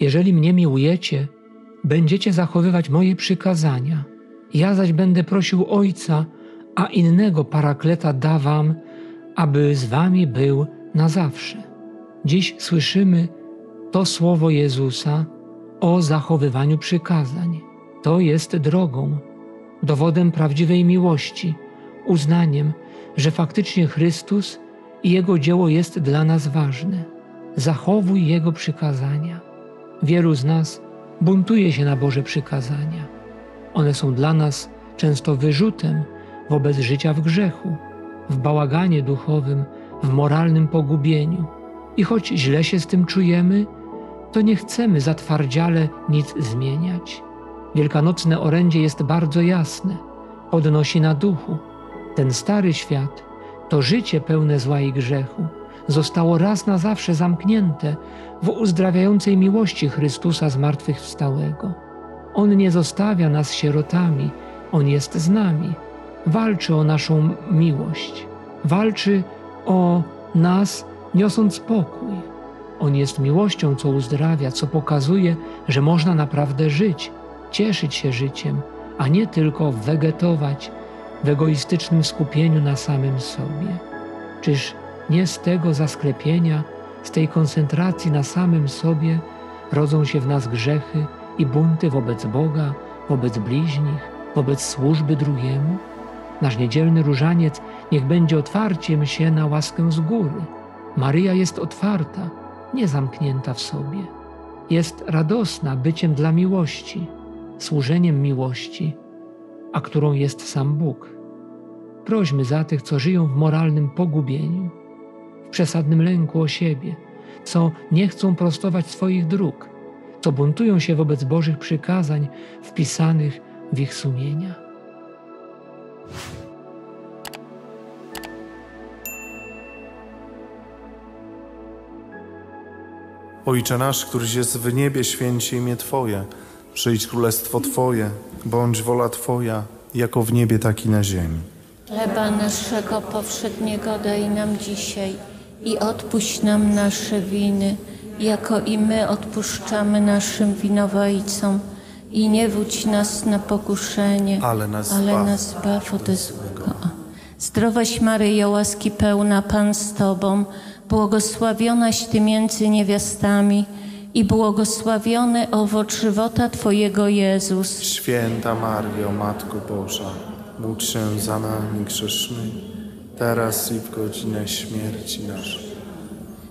Jeżeli mnie miłujecie, będziecie zachowywać moje przykazania. Ja zaś będę prosił Ojca, a innego Parakleta da wam, aby z wami był na zawsze. Dziś słyszymy to słowo Jezusa o zachowywaniu przykazań. To jest drogą, dowodem prawdziwej miłości, uznaniem, że faktycznie Chrystus i Jego dzieło jest dla nas ważne. Zachowuj Jego przykazania. Wielu z nas buntuje się na Boże przykazania. One są dla nas często wyrzutem wobec życia w grzechu, w bałaganie duchowym, w moralnym pogubieniu. I choć źle się z tym czujemy, to nie chcemy zatwardziale nic zmieniać. Wielkanocne orędzie jest bardzo jasne, podnosi na duchu. Ten stary świat, to życie pełne zła i grzechu, zostało raz na zawsze zamknięte w uzdrawiającej miłości Chrystusa Zmartwychwstałego. On nie zostawia nas sierotami, On jest z nami. Walczy o naszą miłość, walczy o nas, niosąc pokój. On jest miłością, co uzdrawia, co pokazuje, że można naprawdę żyć, cieszyć się życiem, a nie tylko wegetować w egoistycznym skupieniu na samym sobie. Czyż nie z tego zasklepienia, z tej koncentracji na samym sobie rodzą się w nas grzechy i bunty wobec Boga, wobec bliźnich, wobec służby drugiemu? Nasz niedzielny różaniec niech będzie otwarciem się na łaskę z góry. Maryja jest otwarta, nie zamknięta w sobie. Jest radosna byciem dla miłości, służeniem miłości, a którą jest sam Bóg. Prośmy za tych, co żyją w moralnym pogubieniu, w przesadnym lęku o siebie, co nie chcą prostować swoich dróg, co buntują się wobec Bożych przykazań wpisanych w ich sumienia. Ojcze nasz, któryś jest w niebie, święć się imię Twoje. Przyjdź królestwo Twoje, bądź wola Twoja, jako w niebie, tak i na ziemi. Chleba naszego powszedniego daj nam dzisiaj i odpuść nam nasze winy, jako i my odpuszczamy naszym winowajcom. I nie wódź nas na pokuszenie, ale nas zbaw ode złego. Zdrowaś Maryjo, łaski pełna, Pan z Tobą, błogosławionaś Ty między niewiastami i błogosławiony owoc żywota Twojego, Jezus. Święta Maryjo, Matko Boża, módl się za nami grzesznymi, teraz i w godzinę śmierci naszej.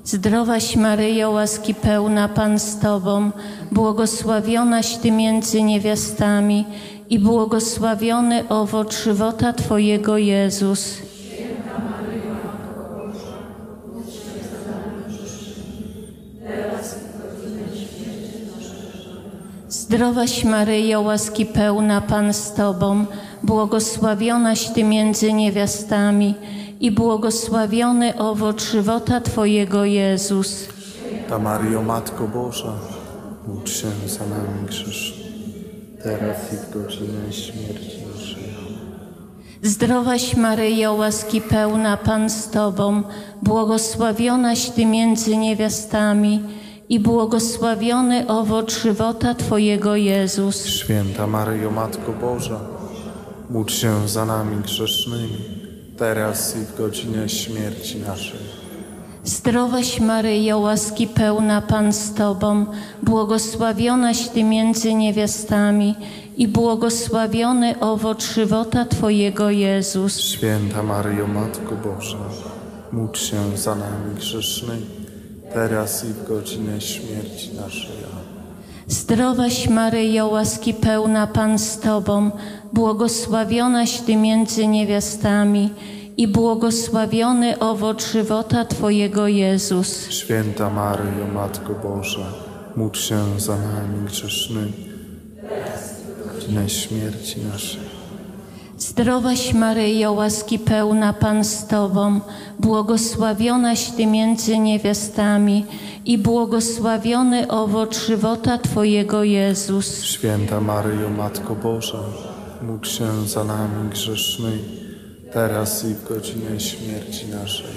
Zdrowaś Maryjo, łaski pełna, Pan z Tobą, błogosławionaś Ty między niewiastami i błogosławiony owoc żywota Twojego, Jezus. Święta Maryjo, Matko Boża, módl się za nami grzesznymi, teraz i w godzinę śmierci naszej. Zdrowaś Maryjo, łaski pełna, Pan z Tobą, błogosławionaś Ty między niewiastami i błogosławiony owoc żywota Twojego, Jezus. Ta Maryjo, Matko Boża, módl się za nami grzesznymi, teraz i w godzinę śmierci naszej. Zdrowaś Maryjo, łaski pełna, Pan z Tobą, błogosławionaś Ty między niewiastami i błogosławiony owoc żywota Twojego, Jezus. Święta Maryjo, Matko Boża, módl się za nami grzesznymi, teraz i w godzinę śmierci naszej. Zdrowaś Maryjo, łaski pełna, Pan z Tobą, błogosławionaś Ty między niewiastami i błogosławiony owoc żywota Twojego, Jezus. Święta Maryjo, Matko Boża, módl się za nami grzesznymi, teraz i w godzinę śmierci naszej. Zdrowaś Maryjo, łaski pełna, Pan z Tobą, błogosławionaś Ty między niewiastami i błogosławiony owoc żywota Twojego, Jezus. Święta Maryjo, Matko Boża, módl się za nami grzesznymi, na śmierci naszej. Zdrowaś Maryjo, łaski pełna, Pan z Tobą, błogosławionaś Ty między niewiastami i błogosławiony owoc żywota Twojego, Jezus. Święta Maryjo, Matko Boża, módl się za nami grzesznymi, teraz i w godzinę śmierci naszej.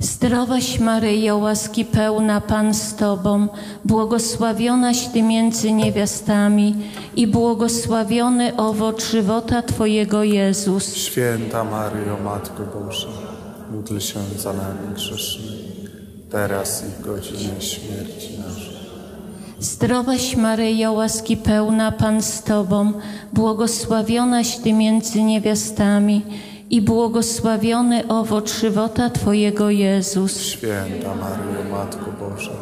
Zdrowaś Maryjo, łaski pełna, Pan z Tobą, błogosławionaś Ty między niewiastami i błogosławiony owoc żywota Twojego, Jezus. Święta Maryjo, Matko Boża, módl się za nami grzesznymi, teraz i w godzinie śmierci naszej. Zdrowaś Maryjo, łaski pełna, Pan z Tobą, błogosławionaś Ty między niewiastami i błogosławiony owoc żywota Twojego, Jezus. Święta Maryjo, Matko Boża,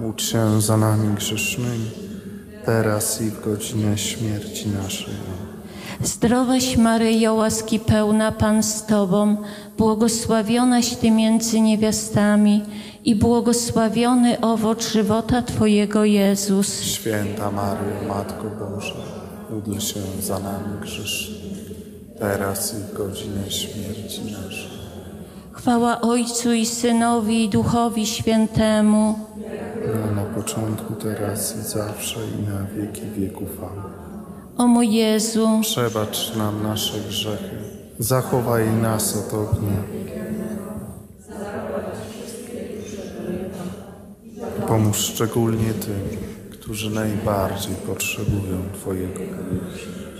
módl się za nami grzesznymi, teraz i w godzinie śmierci naszej. Zdrowaś Maryjo, łaski pełna, Pan z Tobą, błogosławionaś Ty między niewiastami i błogosławiony owoc żywota Twojego, Jezus. Święta Maryjo, Matko Boża, módl się za nami grzesznymi, teraz i w godzinę śmierci naszej. Chwała Ojcu i Synowi, i Duchowi Świętemu. Na początku, teraz i zawsze, i na wieki wieków. O mój Jezu, przebacz nam nasze grzechy, zachowaj nas od ognia. Pomóż szczególnie tym, którzy najbardziej potrzebują Twojego miłosierdzia.